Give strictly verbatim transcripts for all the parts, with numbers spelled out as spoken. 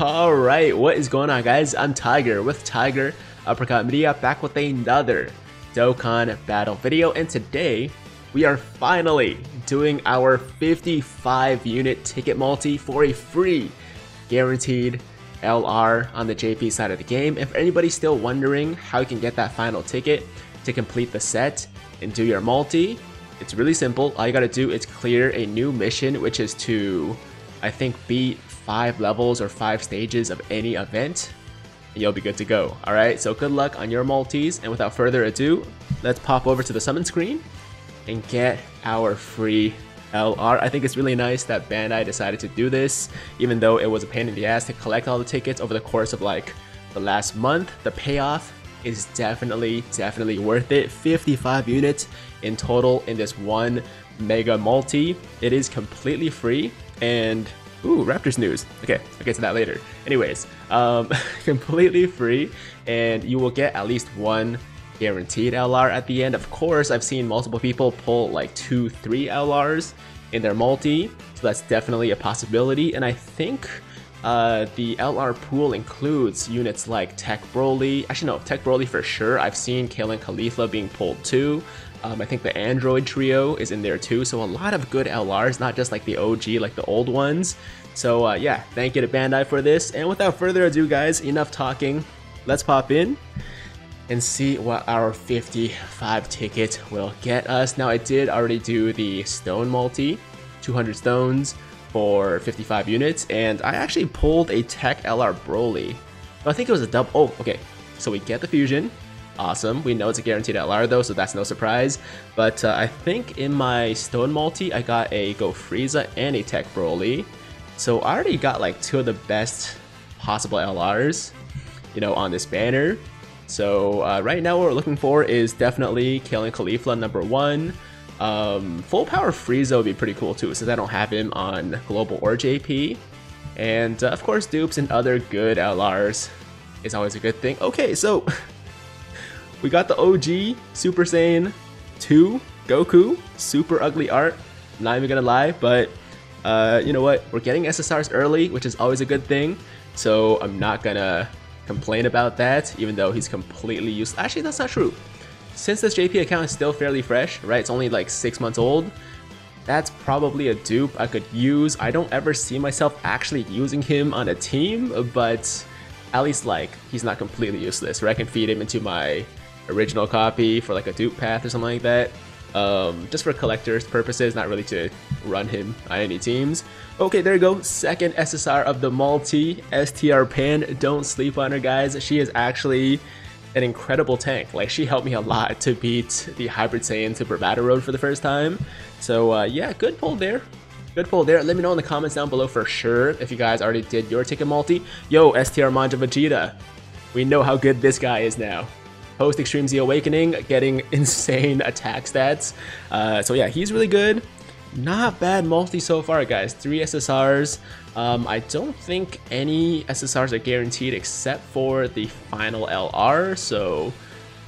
Alright, what is going on, guys? I'm Tiger with Tiger Uppercut Media, back with another Dokkan battle video, and today we are finally doing our fifty-five unit ticket multi for a free guaranteed L R on the J P side of the game. If anybody's still wondering how you can get that final ticket to complete the set and do your multi, it's really simple. All you gotta do is clear a new mission, which is to, I think, beat five levels or five stages of any event, and you'll be good to go. Alright, so good luck on your multis, and without further ado, let's pop over to the summon screen and get our free L R. I think it's really nice that Bandai decided to do this, even though it was a pain in the ass to collect all the tickets over the course of like the last month. The payoff is definitely, definitely worth it. fifty-five units in total in this one mega multi. It is completely free, and ooh, Raptors news. Okay, I'll get to that later. Anyways, um, completely free, and you will get at least one guaranteed L R at the end. Of course, I've seen multiple people pull like two, three L Rs in their multi, so that's definitely a possibility. And I think uh, the L R pool includes units like Tech Broly. Actually, no, Tech Broly for sure. I've seen Kaelin Khalifa being pulled too. Um, I think the Android Trio is in there too, so a lot of good L Rs, not just like the O G, like the old ones. So uh, yeah, thank you to Bandai for this. And without further ado, guys, enough talking. Let's pop in and see what our fifty-five ticket will get us. Now, I did already do the stone multi, two hundred stones for fifty-five units, and I actually pulled a Tech L R Broly. I think it was a double. Oh, okay. So we get the fusion. Awesome. We know it's a guaranteed L R though, so that's no surprise. But uh, I think in my stone multi, I got a Go Frieza and a Tech Broly. So I already got like two of the best possible L Rs, you know, on this banner. So uh, right now what we're looking for is definitely Kaelin Caulifla number one. Um, Full Power Frieza would be pretty cool too, since I don't have him on Global or J P. And uh, of course, dupes and other good L Rs is always a good thing. Okay, so we got the O G Super Saiyan two Goku, super ugly art, not even gonna lie, but uh, you know what, we're getting S S Rs early, which is always a good thing, so I'm not gonna complain about that, even though he's completely useless. Actually, that's not true. Since this J P account is still fairly fresh, right, it's only like six months old, that's probably a dupe I could use. I don't ever see myself actually using him on a team, but at least like he's not completely useless, right? I can feed him into my original copy for like a dupe path or something like that, um, just for collectors purposes, not really to run him on any teams. Okay, there you go, second S S R of the multi, S T R Pan. Don't sleep on her, guys. She is actually an incredible tank. Like, she helped me a lot to beat the Hybrid Saiyan Super Battle Road for the first time. So uh, yeah, good pull there. Good pull there. Let me know in the comments down below for sure if you guys already did your ticket multi. Yo, S T R Majin Vegeta, we know how good this guy is now. Post Extreme Z Awakening, getting insane attack stats. Uh, so yeah, he's really good. Not bad multi so far, guys. Three S S Rs. Um, I don't think any S S Rs are guaranteed except for the final L R. So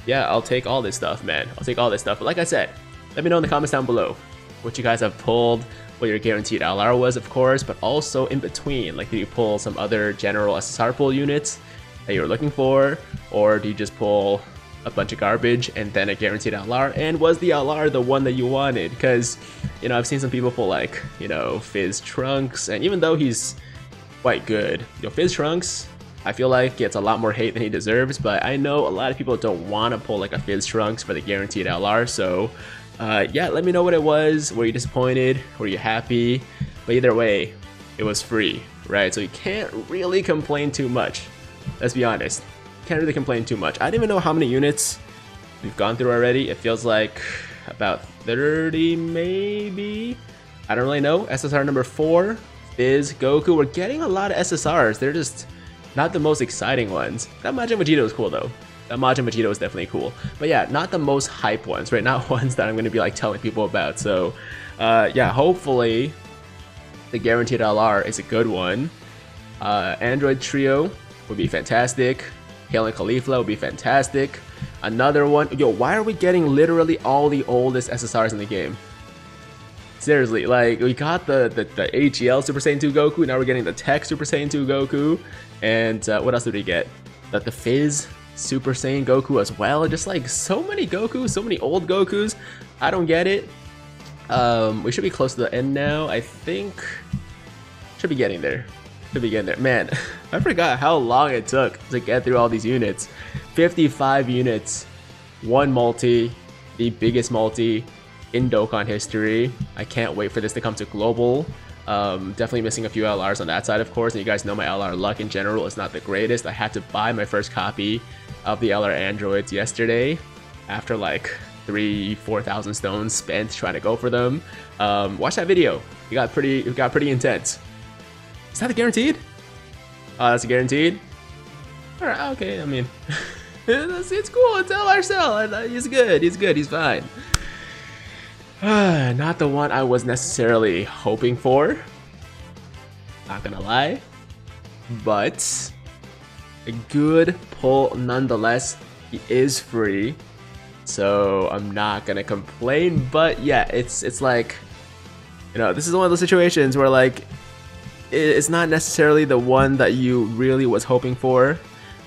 yeah, I'll take all this stuff, man. I'll take all this stuff. But like I said, let me know in the comments down below what you guys have pulled, what your guaranteed L R was, of course, but also in between. Like, did you pull some other general S S R pull units that you were looking for, or do you just pull a bunch of garbage and then a guaranteed L R? And was the L R the one that you wanted? Because, you know, I've seen some people pull like, you know, Fizz Trunks, and even though he's quite good, you know, Fizz Trunks, I feel like gets a lot more hate than he deserves, but I know a lot of people don't want to pull like a Fizz Trunks for the guaranteed L R. So uh, yeah, let me know what it was. Were you disappointed? Were you happy? But either way, it was free, right? So you can't really complain too much. Let's be honest. Can't really complain too much. I don't even know how many units we've gone through already. It feels like about thirty, maybe. I don't really know. S S R number four, Fizz Goku. We're getting a lot of S S Rs. They're just not the most exciting ones. That Majin Vegito is cool though. That Majin Vegito is definitely cool. But yeah, not the most hype ones, right? Not ones that I'm gonna be like telling people about. So uh, yeah, hopefully the guaranteed L R is a good one. Uh, Android Trio would be fantastic. Kaelin Caulifla would be fantastic. Another one. Yo, why are we getting literally all the oldest S S Rs in the game? Seriously, like, we got the, the, the A G L Super Saiyan two Goku, now we're getting the Tech Super Saiyan two Goku, and uh, what else did we get? That the Fizz Super Saiyan Goku as well. Just like so many Gokus, so many old Gokus. I don't get it. Um, we should be close to the end now, I think. Should be getting there. Should be getting there. Man, I forgot how long it took to get through all these units. fifty-five units, one multi, the biggest multi in Dokkan history. I can't wait for this to come to global. Um, definitely missing a few L Rs on that side, of course, and you guys know my L R luck in general is not the greatest. I had to buy my first copy of the L R Androids yesterday after like three, four thousand stones spent trying to go for them. Um, watch that video. It got pretty, it got pretty intense. Is that a guaranteed? Oh, that's a guaranteed? Alright, okay, I mean, it's, it's cool, it's L R Cell, he's good, he's good, he's fine. Not the one I was necessarily hoping for, not gonna lie, but a good pull nonetheless. He is free, so I'm not gonna complain, but yeah, it's it's like, you know, this is one of those situations where like, it's not necessarily the one that you really was hoping for,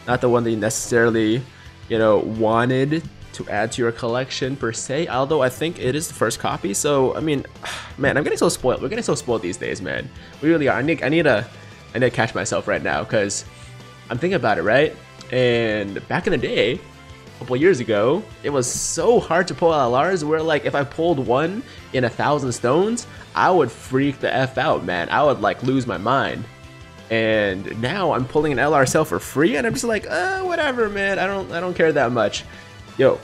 not the one that you necessarily, you know, wanted to add to your collection per se, although I think it is the first copy. So I mean, man, I'm getting so spoiled. We're getting so spoiled these days, man. We really are. I need, I need a, I need to catch myself right now, because I'm thinking about it, right? And back in the day, a couple years ago, it was so hard to pull L Rs. Where like, if I pulled one in a thousand stones, I would freak the f out, man. I would like lose my mind. And now I'm pulling an L R Cell for free, and I'm just like, uh, whatever, man. I don't, I don't care that much. Yo,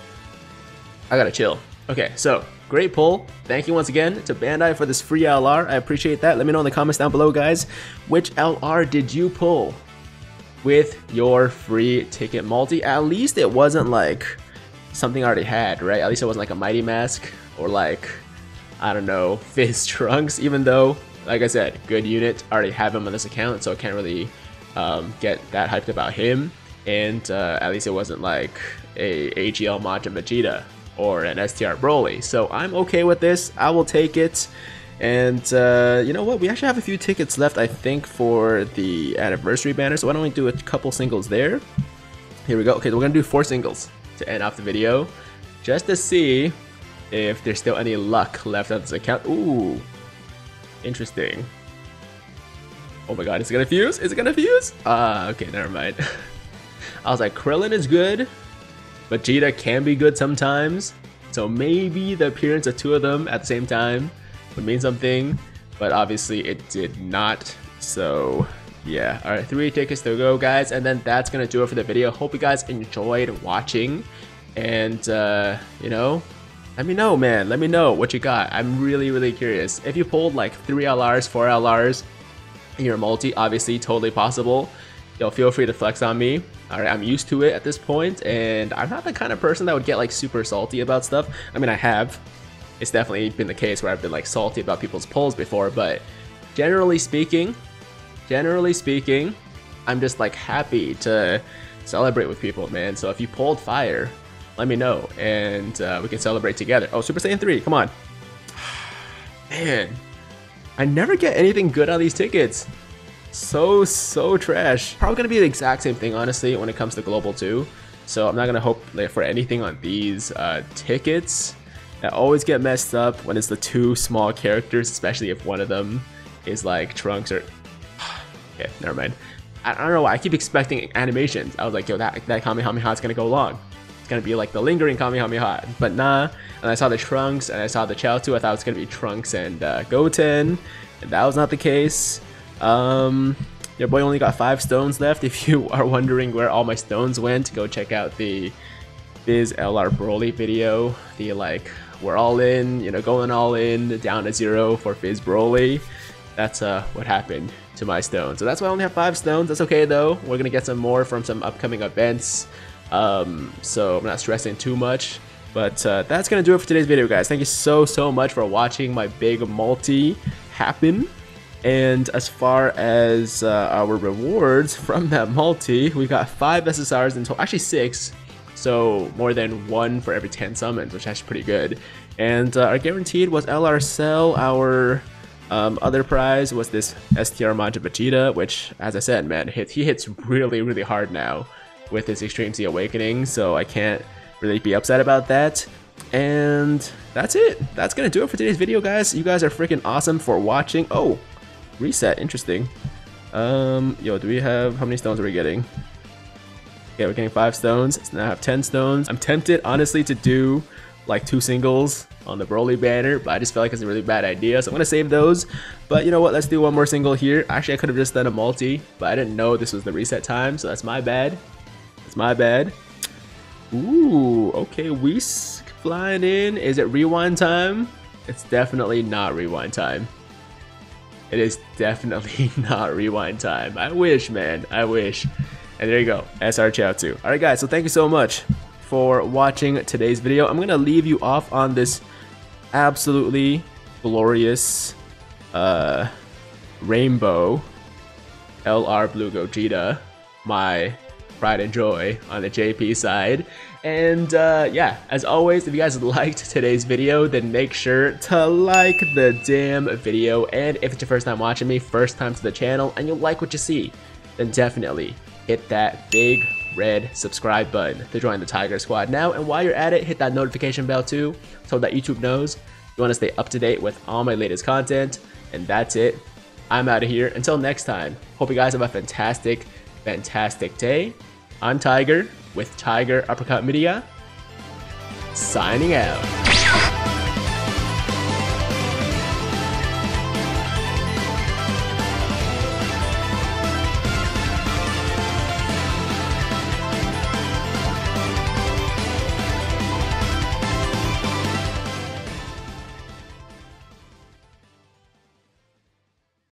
I gotta chill. Okay, so great pull. Thank you once again to Bandai for this free L R. I appreciate that. Let me know in the comments down below, guys, which L R did you pull with your free ticket multi? At least it wasn't like something I already had, right? At least it wasn't like a Mighty Mask or like, I don't know, Fizz Trunks, even though, like I said, good unit. I already have him on this account, so I can't really um, get that hyped about him. And uh, at least it wasn't like a A G L Majin Vegeta or an S T R Broly. So I'm okay with this. I will take it. And uh, you know what? We actually have a few tickets left, I think, for the anniversary banner. So why don't we do a couple singles there? Here we go. Okay, we're going to do four singles to end off the video, just to see if there's still any luck left on this account. Ooh, interesting. Oh my god, is it going to fuse? Is it going to fuse? Ah, uh, okay, never mind. I was like, Krillin is good, Vegeta can be good sometimes, so maybe the appearance of two of them at the same time would mean something, but obviously it did not, so yeah. Alright, three tickets to go, guys, and then that's gonna do it for the video. Hope you guys enjoyed watching, and uh, you know, let me know, man, let me know what you got. I'm really, really curious. If you pulled like three L Rs, four L Rs in your multi, obviously totally possible. Yo, feel free to flex on me. Alright, I'm used to it at this point, and I'm not the kind of person that would get like super salty about stuff. I mean, I have. It's definitely been the case where I've been like salty about people's polls before, but generally speaking, generally speaking, I'm just like happy to celebrate with people, man. So if you pulled fire, let me know, and uh, we can celebrate together. Oh, Super Saiyan three, come on. Man, I never get anything good on these tickets. So, so trash. Probably gonna be the exact same thing, honestly, when it comes to Global two. So I'm not gonna hope like, for anything on these uh, tickets that always get messed up when it's the two small characters, especially if one of them is like Trunks or... okay, never mind. I, I don't know why, I keep expecting animations. I was like, yo, that, that Kamehameha is gonna go long. It's gonna be like the lingering Kamehameha, but nah. And I saw the Trunks, and I saw the Chaozu. I thought it was gonna be Trunks and uh, Goten, and that was not the case. Um, your boy only got five stones left. If you are wondering where all my stones went, go check out the Fizz L R Broly video. The like, we're all in, you know, going all in, down to zero for Fizz Broly. That's uh, what happened to my stones. So that's why I only have five stones. That's okay though. We're gonna get some more from some upcoming events. Um, so I'm not stressing too much. But uh, that's gonna do it for today's video, guys. Thank you so, so much for watching my big multi happen. And as far as uh, our rewards from that multi, we got five S S Rs in total, actually six, so more than one for every ten summons, which is actually pretty good. And uh, our guaranteed was L R Cell. Our um, other prize was this S T R Majin Vegeta, which, as I said, man, hit, he hits really, really hard now with his Extreme Z Awakening, so I can't really be upset about that. And that's it. That's gonna do it for today's video, guys. You guys are freaking awesome for watching. Oh, reset, interesting. Um, yo, do we have, how many stones are we getting? Yeah, we're getting five stones. Now I have ten stones. I'm tempted, honestly, to do like two singles on the Broly banner, but I just felt like it's a really bad idea, so I'm gonna save those. But you know what, let's do one more single here. Actually, I could have just done a multi, but I didn't know this was the reset time, so that's my bad. That's my bad. Ooh, okay, we flying in. Is it rewind time? It's definitely not rewind time. It is definitely not rewind time. I wish, man, I wish. And there you go, S R Chow two. All right, guys, so thank you so much for watching today's video. I'm gonna leave you off on this absolutely glorious uh, rainbow L R Blue Gogeta, my pride and joy on the J P side. And uh, yeah, as always, if you guys liked today's video, then make sure to like the damn video. And if it's your first time watching me, first time to the channel, and you like what you see, then definitely hit that big red subscribe button to join the Tiger Squad now. And while you're at it, hit that notification bell too, so that YouTube knows you want to stay up to date with all my latest content. And that's it. I'm out of here. Until next time, hope you guys have a fantastic, fantastic day. I'm Tiger with Tiger Uppercut Media, signing out.